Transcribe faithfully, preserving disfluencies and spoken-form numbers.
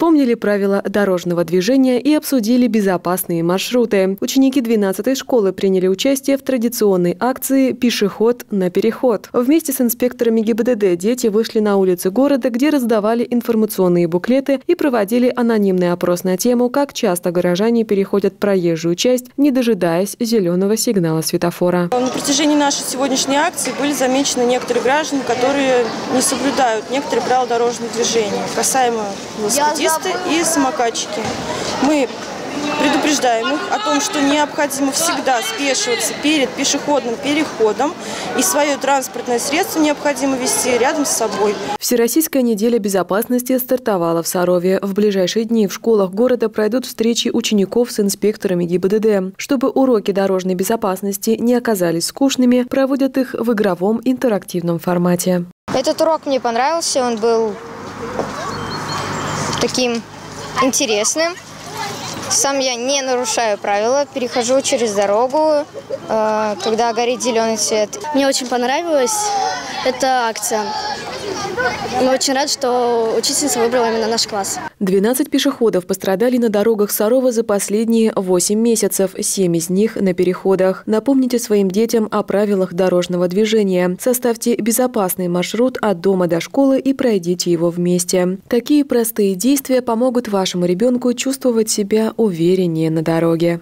Вспомнили правила дорожного движения и обсудили безопасные маршруты. Ученики двенадцатой школы приняли участие в традиционной акции «Пешеход на переход». Вместе с инспекторами ГИБДД дети вышли на улицы города, где раздавали информационные буклеты и проводили анонимный опрос на тему, как часто горожане переходят проезжую часть, не дожидаясь зеленого сигнала светофора. На протяжении нашей сегодняшней акции были замечены некоторые граждане, которые не соблюдают некоторые правила дорожного движения, касаемо велосипедисты и самокатчики. Мы предупреждаем их о том, что необходимо всегда спешиваться перед пешеходным переходом и свое транспортное средство необходимо вести рядом с собой. Всероссийская неделя безопасности стартовала в Сарове. В ближайшие дни в школах города пройдут встречи учеников с инспекторами ГИБДД. Чтобы уроки дорожной безопасности не оказались скучными, проводят их в игровом интерактивном формате. Этот урок мне понравился, он был таким интересным. Сам я не нарушаю правила, перехожу через дорогу, когда горит зеленый свет. Мне очень понравилась эта акция. Мы очень рады, что учительница выбрала именно наш класс. двенадцать пешеходов пострадали на дорогах Сарова за последние восемь месяцев, семь из них на переходах. Напомните своим детям о правилах дорожного движения. Составьте безопасный маршрут от дома до школы и пройдите его вместе. Такие простые действия помогут вашему ребенку чувствовать себя увереннее на дороге.